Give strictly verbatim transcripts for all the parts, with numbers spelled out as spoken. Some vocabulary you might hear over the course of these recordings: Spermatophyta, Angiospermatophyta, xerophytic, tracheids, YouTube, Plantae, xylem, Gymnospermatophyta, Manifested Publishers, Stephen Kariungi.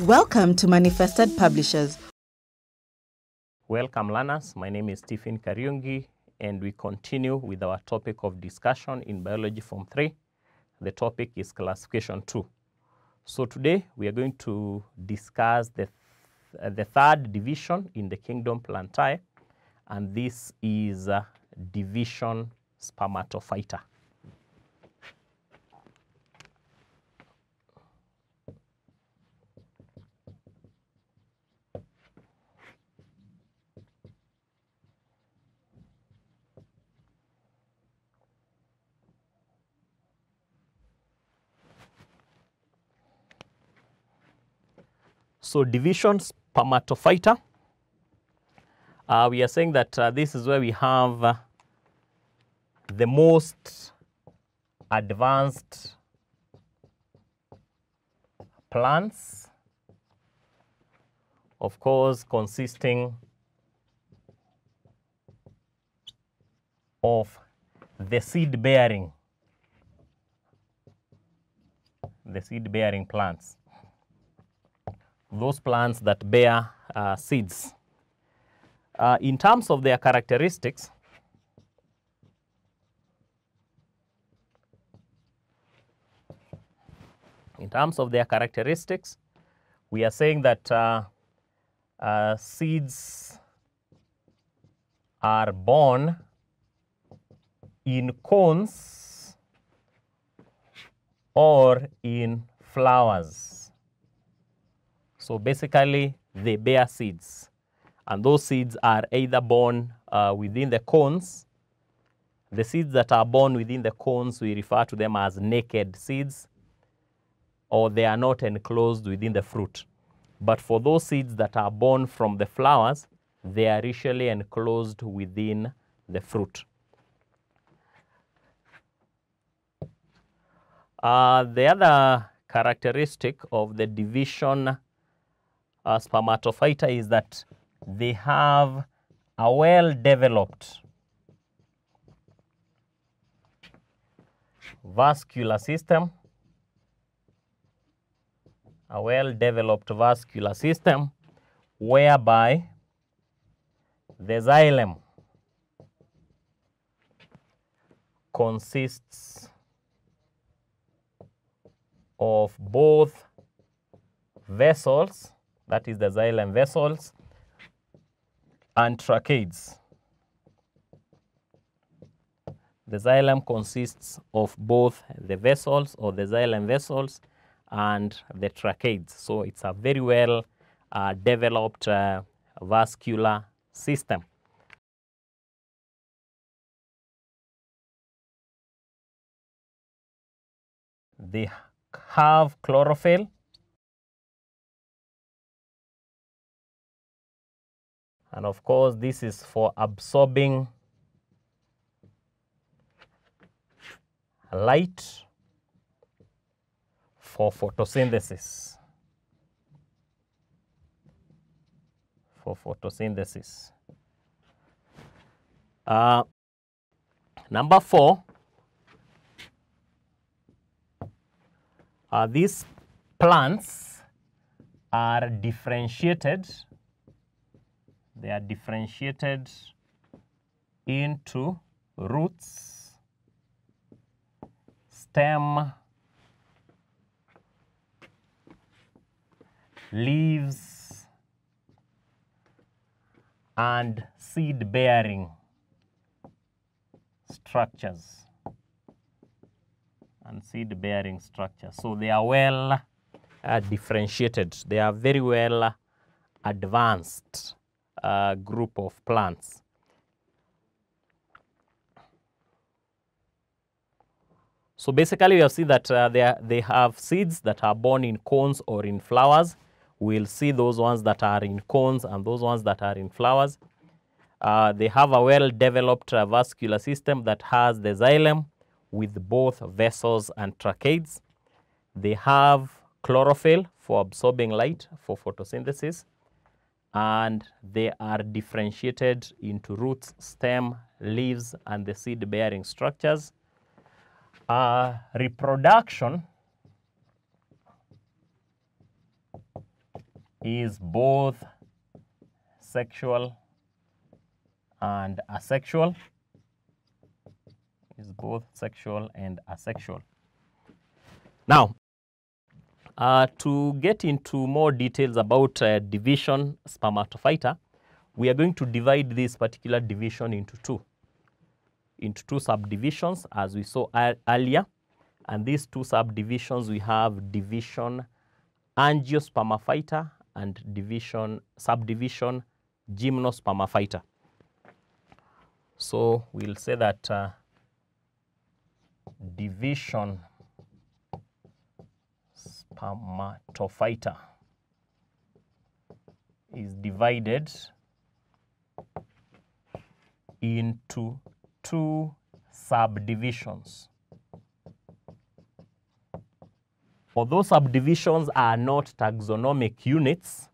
Welcome to Manifested Publishers. Welcome learners, my name is Stephen Kariungi and we continue with our topic of discussion in biology form three. The topic is classification two. So today we are going to discuss the, th uh, the third division in the kingdom Plantae, and this is uh, division Spermatophyta. So division Spermatophyta, uh, we are saying that uh, this is where we have uh, the most advanced plants, of course consisting of the seed bearing, the seed bearing plants. Those plants that bear uh, seeds. Uh, in terms of their characteristics, in terms of their characteristics, we are saying that uh, uh, seeds are born in cones or in flowers. So basically, they bear seeds, and those seeds are either born uh, within the cones. The seeds that are born within the cones, we refer to them as naked seeds, or they are not enclosed within the fruit. But for those seeds that are born from the flowers, they are usually enclosed within the fruit. Uh, the other characteristic of the division Uh, Spermatophyta is that they have a well-developed vascular system, a well-developed vascular system whereby the xylem consists of both vessels, that is the xylem vessels, and tracheids. The xylem consists of both the vessels or the xylem vessels and the tracheids. So it's a very well uh, developed uh, vascular system. They have chlorophyll, and of course, this is for absorbing light for photosynthesis. For photosynthesis. Uh, number four, uh, these plants are differentiated. They are differentiated into roots, stem, leaves, and seed-bearing structures, and seed-bearing structures. So they are well uh, differentiated. They are very well advanced Uh, group of plants. So basically, we have seen that uh, they, are, they have seeds that are born in cones or in flowers. We'll see those ones that are in cones and those ones that are in flowers. Uh, they have a well-developed uh, vascular system that has the xylem with both vessels and tracheids. They have chlorophyll for absorbing light for photosynthesis, and they are differentiated into roots, stem, leaves, and the seed-bearing structures. Uh, reproduction is both sexual and asexual, is both sexual and asexual. Now, uh, to get into more details about uh, division spermatophyta, we are going to divide this particular division into two, into two subdivisions as we saw earlier. And these two subdivisions, we have division Angiospermatophyta and division subdivision Gymnospermatophyta. So we'll say that uh, division Spermatophyta is divided into two subdivisions. Although subdivisions are not taxonomic units,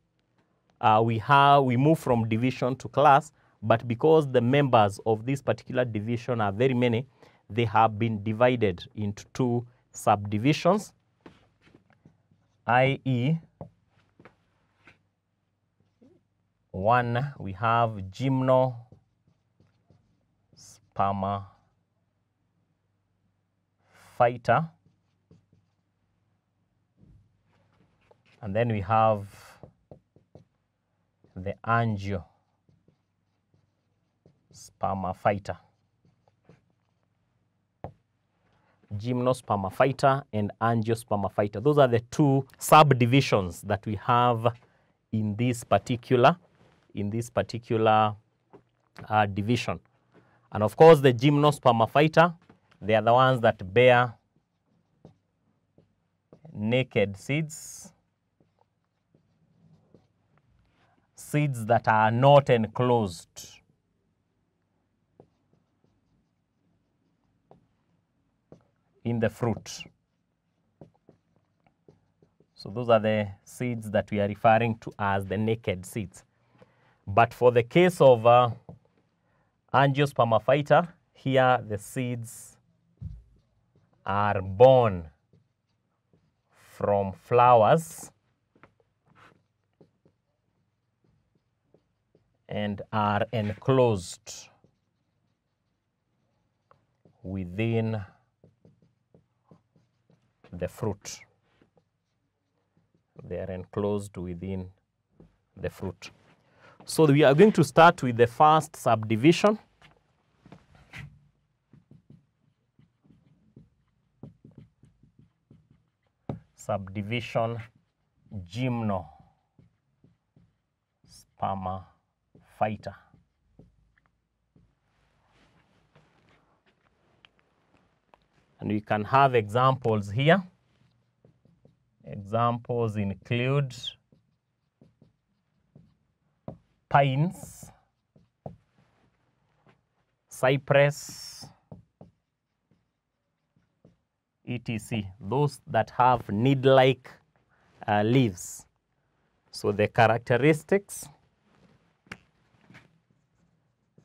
uh, we have we move from division to class, but because the members of this particular division are very many, they have been divided into two subdivisions, that is one, we have Gymnospermatophyta, and then we have the Angiospermatophyta. Gymnospermatophyta and Angiospermatophyta. Those are the two subdivisions that we have in this particular, in this particular uh, division. And of course, the Gymnospermatophyta, they are the ones that bear naked seeds, seeds that are not enclosed. In the fruit. So those are the seeds that we are referring to as the naked seeds. But for the case of uh, Angiospermatophyta, here the seeds are born from flowers and are enclosed within the fruit. They are enclosed within the fruit. So we are going to start with the first subdivision, subdivision Gymnospermatophyta. And we can have examples here. Examples include pines, cypress, et cetera. Those that have needle-like uh, leaves. So their characteristics,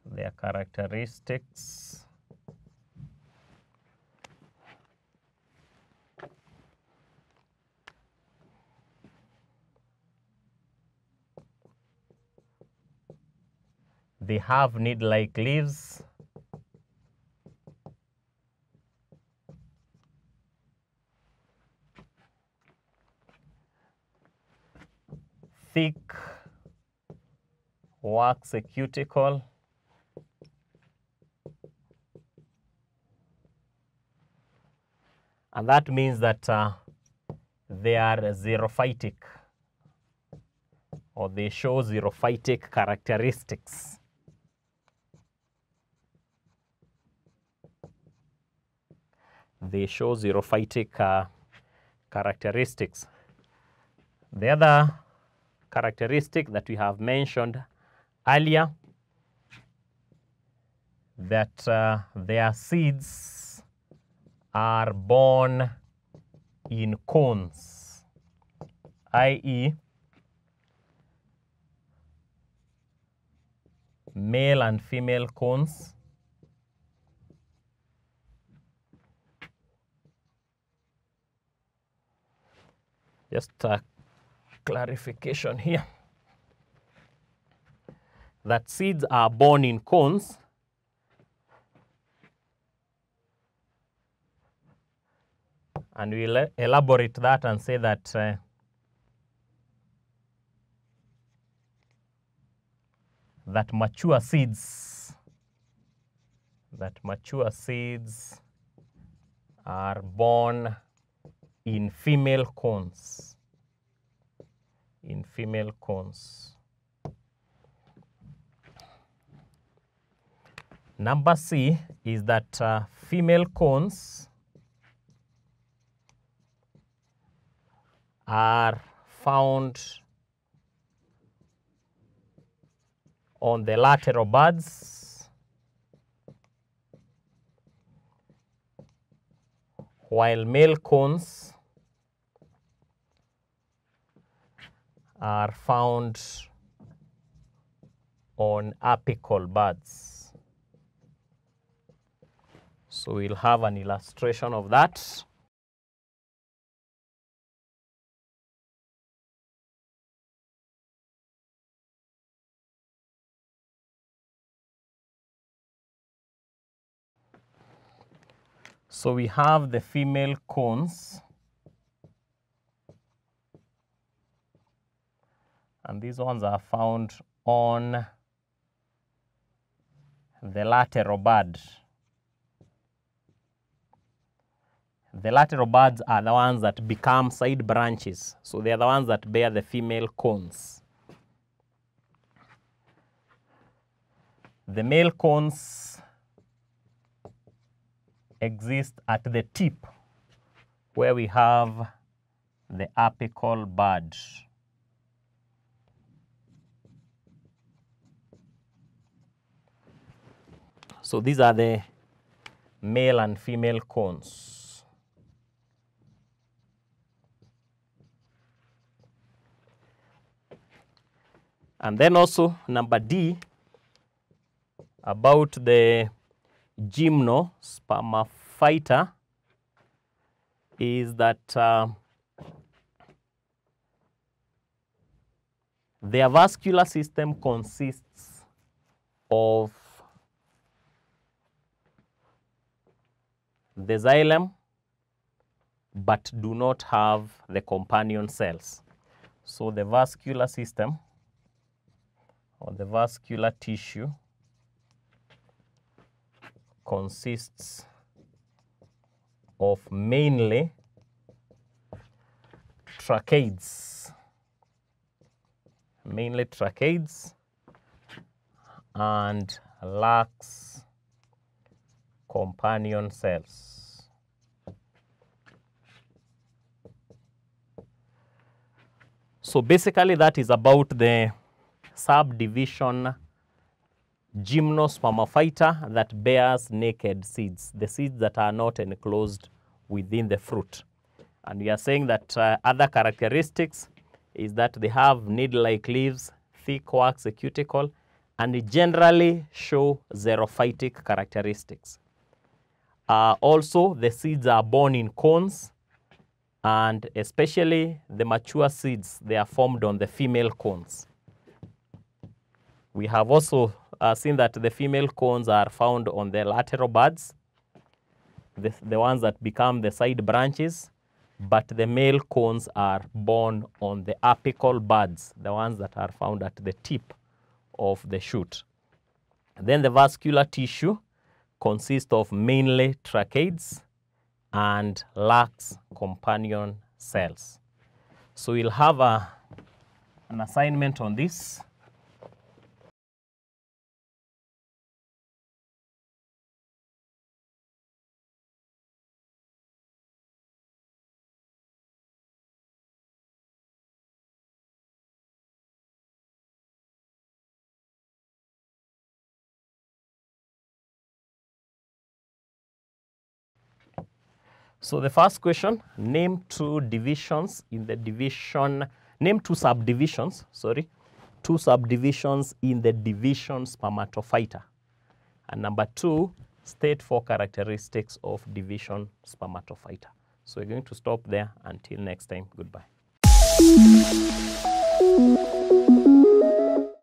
their characteristics. They have needle-like leaves. Thick waxy cuticle. And that means that uh, they are xerophytic, or they show xerophytic characteristics. They show xerophytic uh, characteristics. The other characteristic that we have mentioned earlier, that uh, their seeds are born in cones, that is male and female cones. Just uh, clarification here, that seeds are born in cones and we'll elaborate that and say that uh, that mature seeds that mature seeds are born in female cones in female cones. Number C is that uh, female cones are found on the lateral buds, while male cones are found on apical buds. So we'll have an illustration of that. So we have the female cones, and these ones are found on the lateral bud. The lateral buds are the ones that become side branches. So they are the ones that bear the female cones. The male cones exist at the tip where we have the apical bud. So these are the male and female cones. And then also number D, about the Gymnospermatophyta, is that uh, their vascular system consists of the xylem, but do not have the companion cells. So the vascular system, or the vascular tissue, consists of mainly tracheids, mainly tracheids and lacks companion cells. So basically that is about the subdivision Gymnospermatophyta that bears naked seeds, the seeds that are not enclosed within the fruit. And we are saying that uh, other characteristics is that they have needle-like leaves, thick waxy cuticle, and generally show xerophytic characteristics. Uh, also, the seeds are born in cones, and especially the mature seeds, they are formed on the female cones. We have also uh, seen that the female cones are found on the lateral buds, the, the ones that become the side branches, but the male cones are born on the apical buds, the ones that are found at the tip of the shoot. And then the vascular tissue consists of mainly tracheids and lacks companion cells. So we'll have a, an assignment on this. So the first question, name two divisions in the division, name two subdivisions, sorry, two subdivisions in the division spermatophyta. And number two, state four characteristics of division spermatophyta. So we're going to stop there until next time. Goodbye.